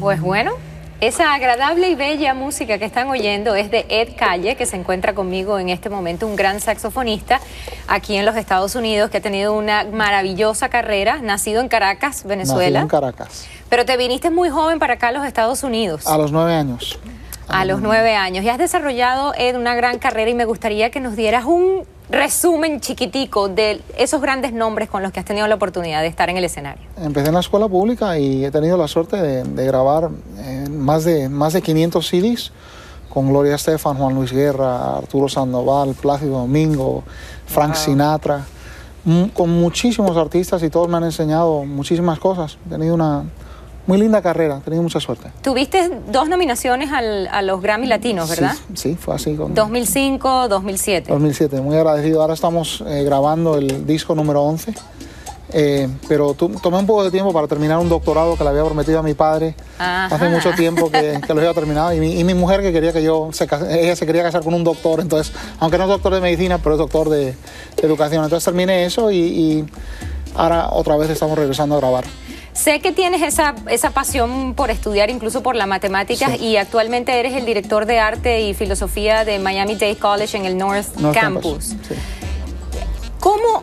Pues bueno, esa agradable y bella música que están oyendo es de Ed Calle, que se encuentra conmigo en este momento, un gran saxofonista aquí en los Estados Unidos, que ha tenido una maravillosa carrera, nacido en Caracas, Venezuela. Nacido en Caracas. Pero te viniste muy joven para acá a los Estados Unidos. A los 9 años. A los 9 años. Y has desarrollado, Ed, una gran carrera, y me gustaría que nos dieras un resumen chiquitico de esos grandes nombres con los que has tenido la oportunidad de estar en el escenario. Empecé en la escuela pública y he tenido la suerte de grabar más de 500 CDs con Gloria Estefan, Juan Luis Guerra, Arturo Sandoval, Plácido Domingo, Frank Sinatra, con muchísimos artistas, y todos me han enseñado muchísimas cosas. He tenido una muy linda carrera, he tenido mucha suerte. Tuviste 2 nominaciones a los Grammy Latinos, ¿verdad? Sí, sí, fue así. Con 2005, 2007. 2007, muy agradecido. Ahora estamos grabando el disco número 11, pero tomé un poco de tiempo para terminar un doctorado que le había prometido a mi padre. Ajá. Hace mucho tiempo que lo había terminado, y mi mujer, que quería que ella se quería casar con un doctor, entonces, aunque no es doctor de medicina, pero es doctor de educación. Entonces terminé eso y ahora otra vez estamos regresando a grabar. Sé que tienes esa pasión por estudiar, incluso por las matemáticas, sí. Y actualmente eres el director de arte y filosofía de Miami Dade College en el North Campus. Sí.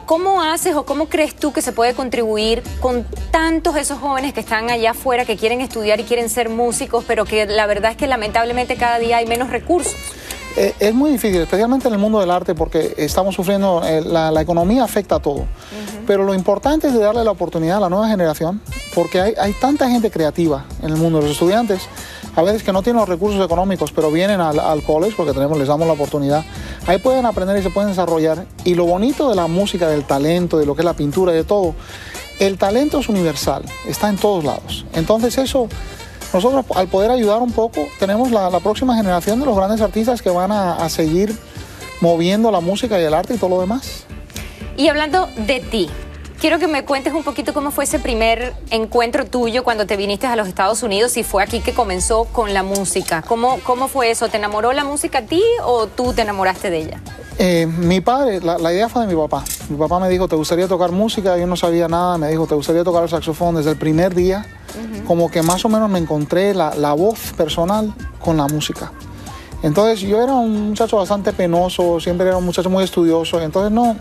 ¿Cómo haces o cómo crees tú que se puede contribuir con tantos esos jóvenes que están allá afuera, que quieren estudiar y quieren ser músicos, pero que la verdad es que lamentablemente cada día hay menos recursos? Es muy difícil, especialmente en el mundo del arte, porque estamos sufriendo, la economía afecta a todo. Pero lo importante es de darle la oportunidad a la nueva generación, porque hay tanta gente creativa en el mundo. Los estudiantes, a veces, que no tienen los recursos económicos, pero vienen al college porque les damos la oportunidad. Ahí pueden aprender y se pueden desarrollar. Y lo bonito de la música, del talento, de lo que es la pintura, de todo, el talento es universal, está en todos lados. Entonces eso, nosotros, al poder ayudar un poco, tenemos la próxima generación de los grandes artistas que van a seguir moviendo la música y el arte y todo lo demás. Y hablando de ti, quiero que me cuentes un poquito cómo fue ese primer encuentro tuyo cuando te viniste a los Estados Unidos, y fue aquí que comenzó con la música. ¿Cómo fue eso? ¿Te enamoró la música a ti o tú te enamoraste de ella? Mi padre, la idea fue de mi papá. Mi papá me dijo, ¿te gustaría tocar música? Yo no sabía nada. Me dijo, ¿te gustaría tocar el saxofón? Desde el primer día, como que más o menos me encontré la voz personal con la música. Entonces yo era un muchacho bastante penoso, siempre era un muchacho muy estudioso, entonces no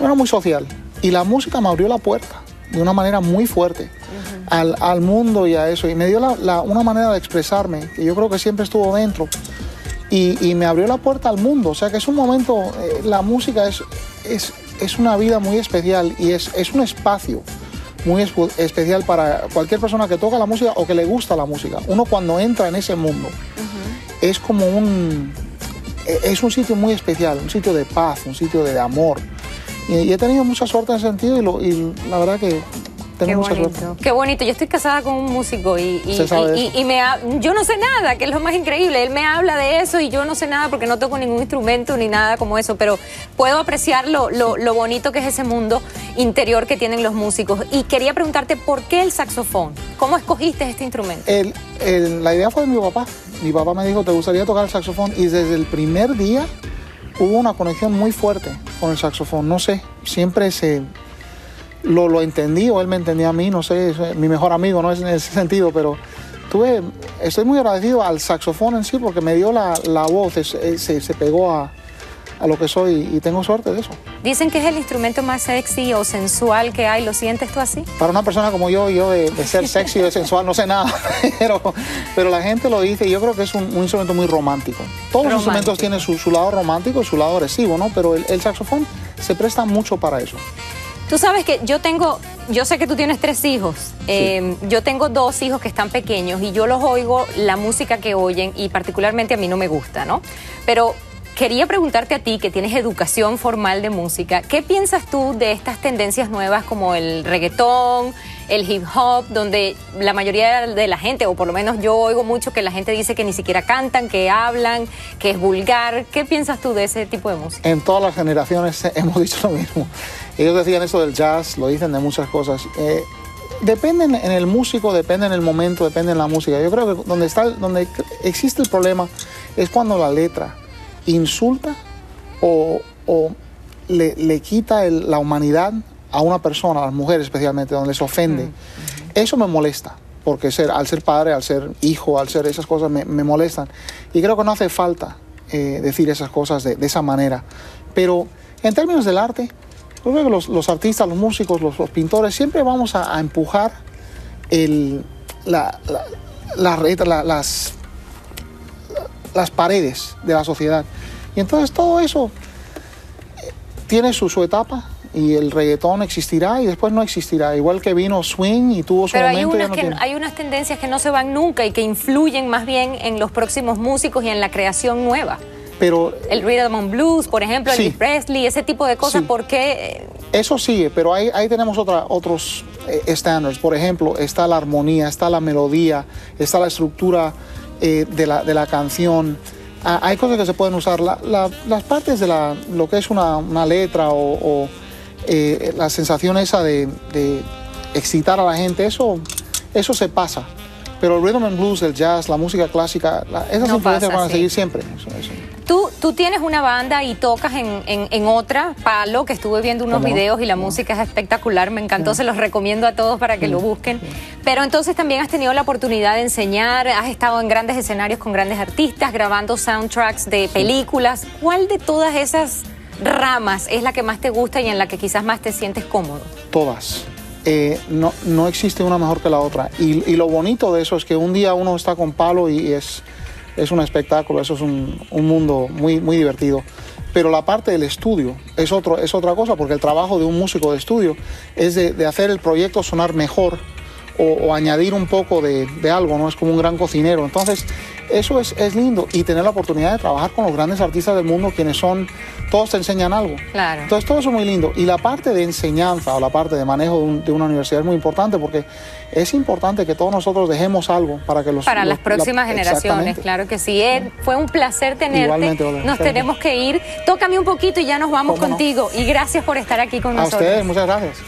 era muy social, y la música me abrió la puerta de una manera muy fuerte al mundo y a eso, y me dio una manera de expresarme que yo creo que siempre estuvo dentro, y me abrió la puerta al mundo. O sea que es un momento, la música es una vida muy especial, y es un espacio muy especial para cualquier persona que toca la música o que le gusta la música. Uno, cuando entra en ese mundo, es como es un sitio muy especial, un sitio de paz, un sitio de amor. Y he tenido mucha suerte en ese sentido, y la verdad que tengo mucha suerte. Qué bonito. Yo estoy casada con un músico yo no sé nada, que es lo más increíble. Él me habla de eso y yo no sé nada porque no toco ningún instrumento ni nada como eso, pero puedo apreciar lo bonito que es ese mundo interior que tienen los músicos. Y quería preguntarte, ¿por qué el saxofón? ¿Cómo escogiste este instrumento? La idea fue de mi papá. Mi papá me dijo, ¿te gustaría tocar el saxofón? Y desde el primer día hubo una conexión muy fuerte con el saxofón. No sé, siempre lo entendí, o él me entendía a mí, no sé, es mi mejor amigo, no es en ese sentido, pero estoy muy agradecido al saxofón en sí, porque me dio la voz, se pegó a lo que soy, y tengo suerte de eso. Dicen que es el instrumento más sexy o sensual que hay. ¿Lo sientes tú así? Para una persona como yo de ser sexy o de sensual no sé nada, pero la gente lo dice, y yo creo que es un instrumento muy romántico. Todos los instrumentos tienen su lado romántico y su lado agresivo, ¿no? Pero el saxofón se presta mucho para eso. Tú sabes que yo sé que tú tienes 3 hijos, sí. Yo tengo 2 hijos que están pequeños, y yo los oigo, la música que oyen, y particularmente a mí no me gusta, ¿no? Pero quería preguntarte a ti, que tienes educación formal de música, ¿qué piensas tú de estas tendencias nuevas como el reggaetón, el hip hop, donde la mayoría de la gente, o por lo menos yo oigo mucho que la gente dice que ni siquiera cantan, que hablan, que es vulgar? ¿Qué piensas tú de ese tipo de música? En todas las generaciones hemos dicho lo mismo. Ellos decían eso del jazz, lo dicen de muchas cosas. Depende en el músico, depende en el momento, depende en la música. Yo creo que donde existe el problema es cuando la letra insulta o le quita la humanidad a una persona, a las mujeres especialmente, donde les ofende. Eso me molesta, porque al ser padre, al ser hijo, al ser esas cosas me molestan. Y creo que no hace falta decir esas cosas de esa manera. Pero en términos del arte, yo creo que los artistas, los músicos, los pintores, siempre vamos a empujar las paredes de la sociedad. Y entonces todo eso tiene su etapa, y el reggaetón existirá y después no existirá. Igual que vino swing y tuvo su momento. Pero hay unas tendencias que no se van nunca y que influyen más bien en los próximos músicos y en la creación nueva. Pero el rhythm and blues, por ejemplo, sí, Elvis Presley, ese tipo de cosas, sí. ¿Por qué? Eso sigue, pero ahí tenemos otros estándares. Por ejemplo, está la armonía, está la melodía, está la estructura de la canción. Hay cosas que se pueden usar. Las partes de lo que es una letra o la sensación esa de excitar a la gente, eso se pasa. Pero el rhythm and blues, el jazz, la música clásica, esas influencias van a seguir siempre. Eso. Tú tienes una banda y tocas en otra, Palo, que estuve viendo unos videos y la música es espectacular, me encantó, se los recomiendo a todos para que lo busquen. Pero entonces también has tenido la oportunidad de enseñar, has estado en grandes escenarios con grandes artistas, grabando soundtracks de películas. ¿Cuál de todas esas ramas es la que más te gusta y en la que quizás más te sientes cómodo? Todas. No existe una mejor que la otra. Y lo bonito de eso es que un día uno está con Palo y es un espectáculo, eso es un mundo muy, muy divertido. Pero la parte del estudio es otra cosa, porque el trabajo de un músico de estudio es de hacer el proyecto sonar mejor o añadir un poco de algo, ¿no? Es como un gran cocinero. Entonces, eso es lindo, y tener la oportunidad de trabajar con los grandes artistas del mundo, quienes todos te enseñan algo. Claro. Entonces, todo eso es muy lindo. Y la parte de enseñanza o la parte de manejo de una universidad es muy importante, porque es importante que todos nosotros dejemos algo para que para las próximas generaciones, claro que sí. Ed, fue un placer tenerte. Igualmente, nos tenemos que ir. Tócame un poquito y ya nos vamos contigo. Y gracias por estar aquí con nosotros. A ustedes, muchas gracias.